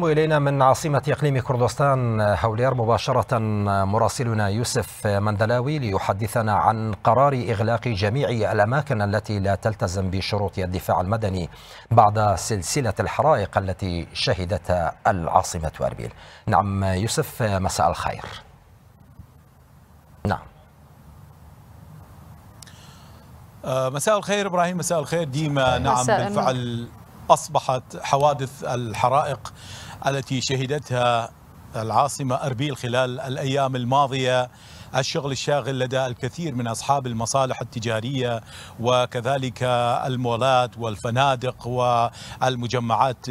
إلينا من عاصمة إقليم كردستان هوليار مباشرة مراسلنا يوسف مندلاوي ليحدثنا عن قرار إغلاق جميع الأماكن التي لا تلتزم بشروط الدفاع المدني بعد سلسلة الحرائق التي شهدتها العاصمة أربيل. نعم يوسف، مساء الخير. نعم مساء الخير إبراهيم، مساء الخير ديما. نعم بالفعل أصبحت حوادث الحرائق التي شهدتها العاصمة أربيل خلال الأيام الماضية الشغل الشاغل لدى الكثير من أصحاب المصالح التجارية وكذلك المولات والفنادق والمجمعات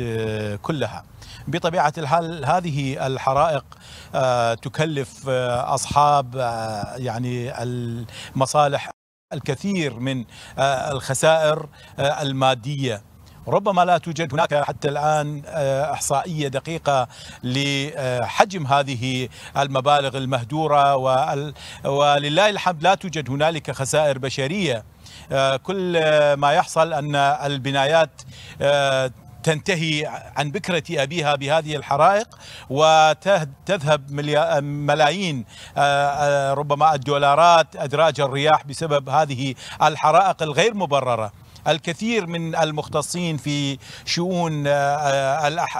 كلها. بطبيعة الحال هذه الحرائق تكلف أصحاب يعني المصالح الكثير من الخسائر المادية، ربما لا توجد هناك حتى الآن إحصائية دقيقة لحجم هذه المبالغ المهدورة، ولله الحمد لا توجد هنالك خسائر بشرية. كل ما يحصل أن البنايات تنتهي عن بكرة أبيها بهذه الحرائق وتذهب ملايين ربما الدولارات أدراج الرياح بسبب هذه الحرائق الغير مبررة. الكثير من المختصين في شؤون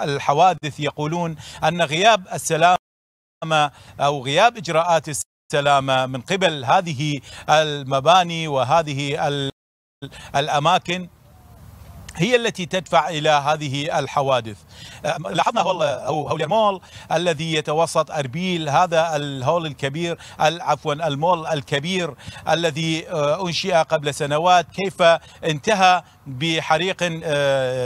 الحوادث يقولون أن غياب السلامة أو غياب إجراءات السلامة من قبل هذه المباني وهذه الأماكن هي التي تدفع إلى هذه الحوادث. لاحظنا هول المول الذي يتوسط أربيل، هذا الهول الكبير، عفوا المول الكبير الذي أنشئ قبل سنوات، كيف انتهى بحريق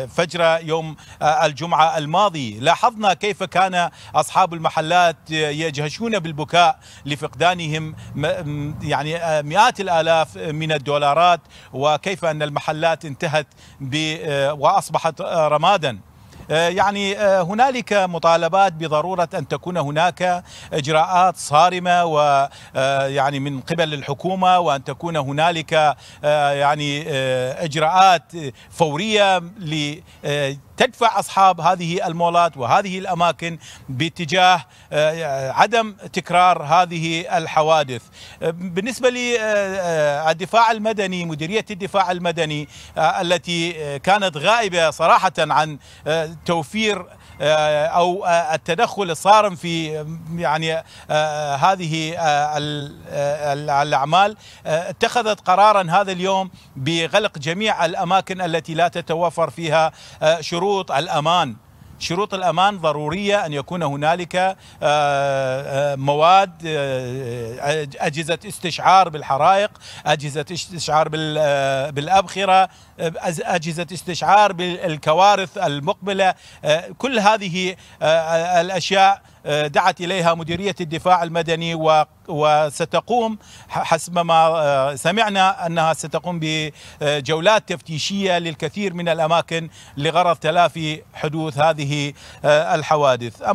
فجر يوم الجمعة الماضي. لاحظنا كيف كان أصحاب المحلات يجهشون بالبكاء لفقدانهم يعني مئات الآلاف من الدولارات، وكيف أن المحلات انتهت وأصبحت رمادا. يعني هنالك مطالبات بضرورة أن تكون هناك إجراءات صارمة ويعني من قبل الحكومة، وأن تكون هنالك يعني إجراءات فورية لتدفع أصحاب هذه المولات وهذه الأماكن باتجاه عدم تكرار هذه الحوادث. بالنسبة للدفاع المدني، مديرية الدفاع المدني التي كانت غائبة صراحة عن توفير أو التدخل الصارم في يعني هذه الأعمال، اتخذت قرارا هذا اليوم بغلق جميع الأماكن التي لا تتوفر فيها شروط الأمان. شروط الأمان ضرورية أن يكون هنالك مواد، أجهزة استشعار بالحرائق، أجهزة استشعار بالأبخرة، أجهزة استشعار بالكوارث المقبلة. كل هذه الأشياء دعت إليها مديرية الدفاع المدني، وستقوم حسب ما سمعنا أنها ستقوم بجولات تفتيشية للكثير من الأماكن لغرض تلافي حدوث هذه الحوادث.